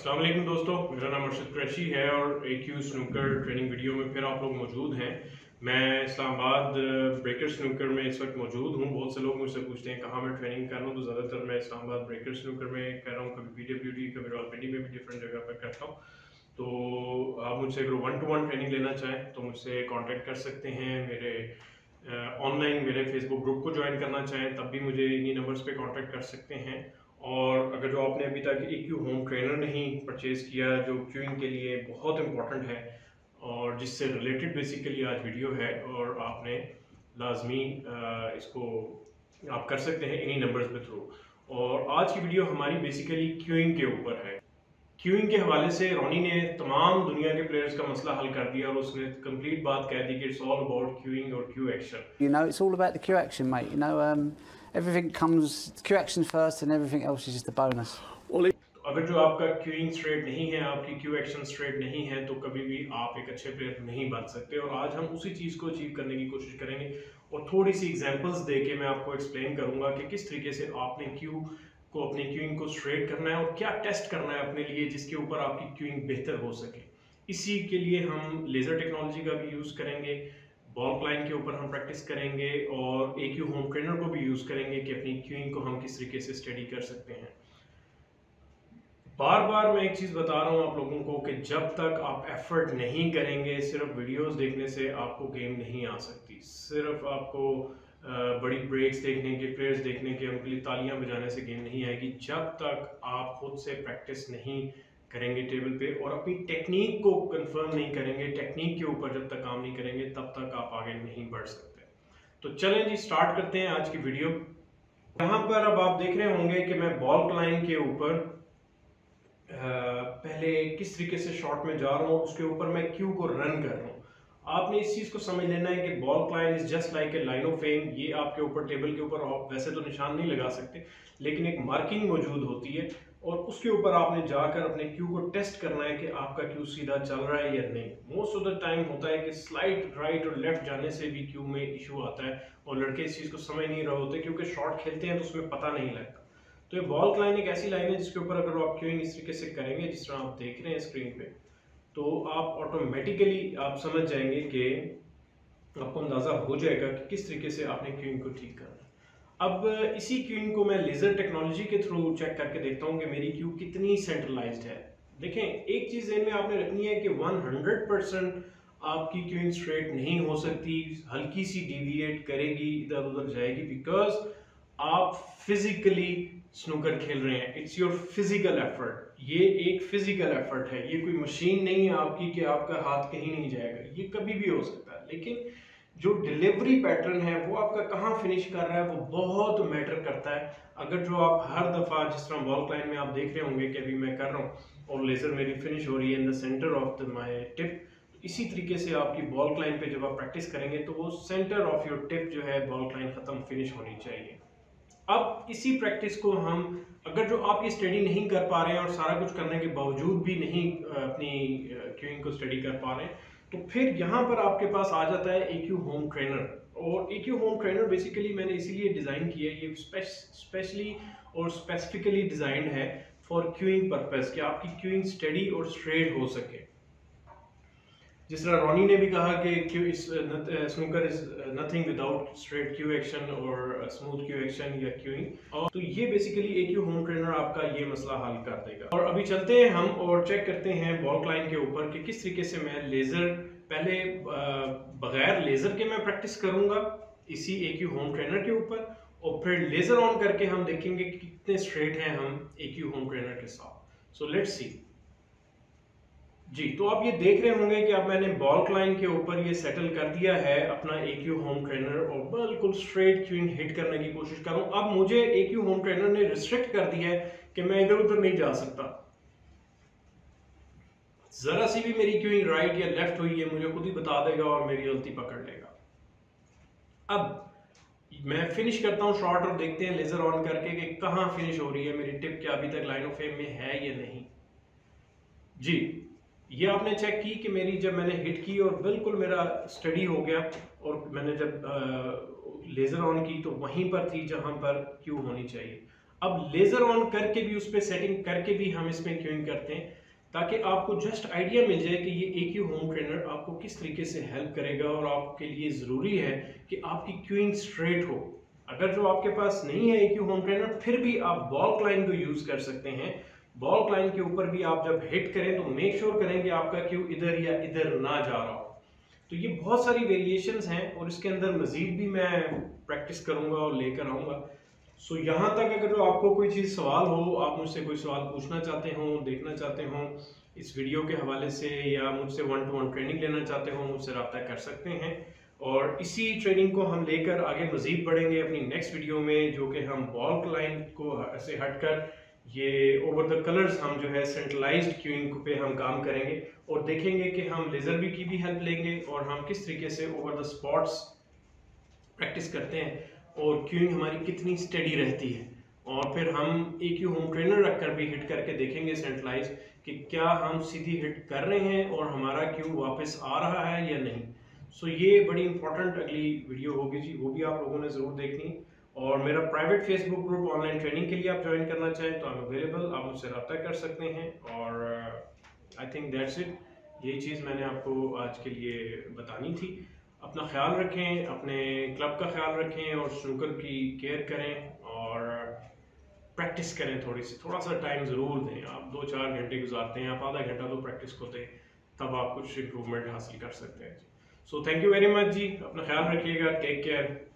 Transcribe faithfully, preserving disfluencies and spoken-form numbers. अस्सलाम वालेकुम दोस्तों, मेरा नाम अर्शद कुरैशी है और a cue snooker training video में फिर आप लोग मौजूद हैं। मैं इस्लामाबाद ब्रेकर स्नूकर में इस वक्त मौजूद हूँ। बहुत से लोग मुझसे पूछते हैं कहाँ मैं ट्रेनिंग कर रहा हूँ, तो ज़्यादातर मैं इस्लामाबाद ब्रेकर स्नूकर में कर रहा हूँ, कभी पी डब्ल्यू डी कभी रॉलबेडी में भी डिफरेंट जगह पर करता हूँ। तो आप मुझसे अगर वन टू वन ट्रेनिंग लेना चाहें तो मुझसे कॉन्टेक्ट कर सकते हैं। मेरे ऑनलाइन मेरे फेसबुक ग्रुप को ज्वाइन करना चाहें तब भी मुझे इन्हीं नंबर्स पर कॉन्टेक्ट कर सकते हैं। और अगर जो आपने अभी तक ई क्यू होम ट्रेनर नहीं परचेज़ किया, जो क्यूइंग के लिए बहुत इम्पॉर्टेंट है और जिससे रिलेटेड बेसिकली आज वीडियो है, और आपने लाजमी इसको आप कर सकते हैं इन्हीं नंबर्स के थ्रू। और आज की वीडियो हमारी बेसिकली क्यूइंग के ऊपर है। क्यूइंग के हवाले से रॉनी ने तमाम दुनिया के प्लेयर्स का मसला हल कर दिया और उसने कंप्लीट बात कह दी कि इट्स ऑल अबाउट क्यूइंग और cue action. You know it's all about the cue action mate, you know everything comes Q action first and everything else is just a bonus. Well, अगर जो आपका queuing straight नहीं है, आपकी Q action straight नहीं है, तो कभी भी आप एक अच्छे प्लेयर नहीं बन सकते। और आज हम उसी चीज़ को अचीव करने की कोशिश करेंगे और थोड़ी सी एग्जांपल्स देके मैं आपको एक्सप्लेन करूंगा कि किस तरीके से आपने क्यू को अपने क्यूइंग को स्ट्रेट करना है और क्या टेस्ट करना है अपने लिए जिसके ऊपर आपकी क्यूइंग बेहतर हो सके। इसी के लिए हम लेज़र टेक्नोलॉजी का भी यूज़ करेंगे, बॉल क्लाइन के ऊपर हम प्रैक्टिस करेंगे और ए क्यू होम ट्रेनर को भी यूज़ करेंगे कि अपनी क्यूइंग को हम किस तरीके से स्टडी कर सकते हैं। बार बार मैं एक चीज़ बता रहा हूँ आप लोगों को कि जब तक आप एफर्ट नहीं करेंगे, सिर्फ वीडियोस देखने से आपको गेम नहीं आ सकती, सिर्फ आपको बड़ी ब्रेक्स देखने के, प्लेयर्स देखने के, उनके लिए तालियां बजाने से गेम नहीं आएगी। जब तक आप खुद से प्रैक्टिस नहीं करेंगे टेबल पे और अपनी टेक्निक को कंफर्म नहीं करेंगे, टेक्निक के ऊपर जब तक काम नहीं करेंगे तब तक आप आगे नहीं बढ़ सकते। तो चलें जी, स्टार्ट करते हैं आज की वीडियो। यहाँ पर अब आप देख रहे होंगे कि मैं बॉल क्लाइन के ऊपर पहले किस तरीके से शॉट में जा रहा हूँ, उसके ऊपर मैं क्यू को रन कर रहा हूँ। आपने इस चीज़ को समझ लेना है कि ball Kline is just like a line of aim. ये आपके ऊपर टेबल के ऊपर आप वैसे तो निशान नहीं लगा सकते, लेकिन एक मार्किंग मौजूद होती है और उसके ऊपर आपने जाकर अपने क्यू को टेस्ट करना है कि आपका क्यू सीधा चल रहा है या नहीं। मोस्ट ऑफ द टाइम होता है कि स्लाइड राइट और लेफ्ट जाने से भी क्यू में इशू आता है और लड़के इस चीज़ को समझ नहीं रहे होते क्योंकि शॉट खेलते हैं तो उसमें पता नहीं लगता। तो ये बॉल लाइन एक ऐसी लाइन है जिसके ऊपर अगर आप क्यूइंग इस तरीके से करेंगे जिस तरह आप देख रहे हैं स्क्रीन पर, तो आप ऑटोमेटिकली आप समझ जाएंगे कि आपको अंदाज़ा हो जाएगा कि किस तरीके से आपने क्यूइंग को ठीक करना है। अब इसी क्यूइंग को मैं लेज़र टेक्नोलॉजी के थ्रू चेक करके देखता हूँ कि मेरी क्यू कितनी सेंट्रलाइज्ड है। देखें, एक चीज़ ध्यान में आपने रखनी है कि सौ परसेंट आपकी क्यूइंग स्ट्रेट नहीं हो सकती, हल्की सी डिविएट करेगी, इधर उधर जाएगी, बिकॉज आप फिजिकली स्नूकर खेल रहे हैं। इट्स योर फिजिकल एफर्ट, ये एक फिजिकल एफर्ट है, ये कोई मशीन नहीं है आपकी कि आपका हाथ कहीं नहीं जाएगा, ये कभी भी हो सकता है। लेकिन जो डिलीवरी पैटर्न है वो आपका कहाँ फिनिश कर रहा है वो बहुत मैटर करता है। अगर जो आप हर दफ़ा जिस तरह बॉल क्लाइन में आप देख रहे होंगे कि अभी मैं कर रहा हूँ और लेज़र मेरी फिनिश हो रही है in the centre of the my tip, इसी तरीके से आपकी बॉल क्लाइन पे जब आप प्रैक्टिस करेंगे तो वो सेंटर ऑफ योर टिप जो है बॉल क्लाइन ख़त्म फिनिश होनी चाहिए। अब इसी प्रैक्टिस को हम अगर जो आप ये स्टडी नहीं कर पा रहे हैं और सारा कुछ करने के बावजूद भी नहीं अपनी क्यूइंग को स्टडी कर पा रहे हैं, तो फिर यहाँ पर आपके पास आ जाता है ए क्यू होम ट्रेनर। और a cue home trainer basically मैंने इसीलिए डिज़ाइन किया है, ये स्पेशली और स्पेसिफिकली डिज़ाइंड है फॉर क्यूइंग पर्पस कि आपकी क्यूइंग स्टडी और स्ट्रेट हो सके। जिस तरह रॉनी ने भी कहा कि cue is snooker is nothing without straight cue action और स्मूथ क्यू एक्शन या क्यूइंग, और तो ये basically a cue home trainer आपका ये मसला हल कर देगा। और अभी चलते हैं हम और चेक करते हैं बॉल क्लाइन के ऊपर कि किस तरीके से मैं लेज़र पहले बगैर लेज़र के मैं प्रैक्टिस करूँगा इसी ए क्यू होम ट्रेनर के ऊपर, और फिर लेज़र ऑन करके हम देखेंगे कि कितने स्ट्रेट हैं हम ए क्यू होम ट्रेनर के साथ। सो लेट्स सी जी। तो आप ये देख रहे होंगे कि अब मैंने बॉल क्लाइन के ऊपर ये सेटल कर दिया है अपना ए क्यू होम ट्रेनर और बिल्कुल स्ट्रेट क्यूइंग हिट करने की कोशिश करूँ। अब मुझे ए क्यू होम ट्रेनर ने रिस्ट्रिक्ट कर दिया है कि मैं इधर उधर नहीं जा सकता। जरा सी भी मेरी क्यूइंग राइट या लेफ्ट हुई है मुझे खुद ही बता देगा और मेरी गलती पकड़ लेगा। अब मैं फिनिश करता हूँ शॉट और देखते हैं लेज़र ऑन करके कि कहाँ फिनिश हो रही है मेरी टिप, क्या अभी तक लाइन ऑफ फेम में है या नहीं। जी, ये आपने चेक की कि मेरी जब मैंने हिट की और बिल्कुल मेरा स्टडी हो गया और मैंने जब लेज़र ऑन की तो वहीं पर थी जहां पर क्यू होनी चाहिए। अब लेजर ऑन करके भी उस पर सेटिंग करके भी हम इसमें क्यूइंग करते हैं, ताकि आपको जस्ट आइडिया मिल जाए कि ये A Q होम ट्रेनर आपको किस तरीके से हेल्प करेगा और आपके लिए ज़रूरी है कि आपकी क्यूइंग स्ट्रेट हो। अगर जो आपके पास नहीं है A Q होम ट्रेनर, फिर भी आप बॉल क्लाइन को यूज़ कर सकते हैं। बॉल क्लाइन के ऊपर भी आप जब हिट करें तो मेक श्योर करें कि आपका क्यू इधर या इधर ना जा रहा हो। तो ये बहुत सारी वेरिएशंस हैं और इसके अंदर मज़ीद भी मैं प्रैक्टिस करूँगा और लेकर आऊँगा। सो so, यहाँ तक अगर तो आपको कोई चीज़ सवाल हो, आप मुझसे कोई सवाल पूछना चाहते हो, देखना चाहते हो इस वीडियो के हवाले से, या मुझसे वन टू वन ट्रेनिंग लेना चाहते हो, मुझसे रब्ता कर सकते हैं। और इसी ट्रेनिंग को हम लेकर आगे मज़ीद बढ़ेंगे अपनी नेक्स्ट वीडियो में, जो कि हम बॉल क्लाइन को से हट कर ये ओवर द कलर्स हम जो है सेंट्रलाइज्ड क्यूइंग पे हम काम करेंगे और देखेंगे कि हम लेज़र भी की भी हेल्प लेंगे और हम किस तरीके से ओवर द स्पॉट्स प्रैक्टिस करते हैं और क्यूइंग हमारी कितनी स्टडी रहती है। और फिर हम A Q होम ट्रेनर रखकर भी हिट करके देखेंगे सेंट्रलाइज कि क्या हम सीधी हिट कर रहे हैं और हमारा क्यू वापस आ रहा है या नहीं। सो so, ये बड़ी इंपॉर्टेंट अगली वीडियो होगी जी, वो भी आप लोगों ने ज़रूर देखनी। और मेरा private Facebook group online training के लिए आप ज्वाइन करना चाहें तो आई अवेलेबल, आप मुझसे रब्ता कर सकते हैं। और आई थिंक दैट्स इट, यही चीज़ मैंने आपको आज के लिए बतानी थी। अपना ख्याल रखें, अपने क्लब का ख्याल रखें और स्नूकर की केयर करें और प्रैक्टिस करें थोड़ी सी, थोड़ा सा टाइम ज़रूर दें। आप दो चार घंटे गुजारते हैं, आप आधा घंटा तो प्रैक्टिस को दें, तब आप कुछ इम्प्रूवमेंट हासिल कर सकते हैं। So thank you very much जी, अपना ख्याल रखिएगा, टेक केयर।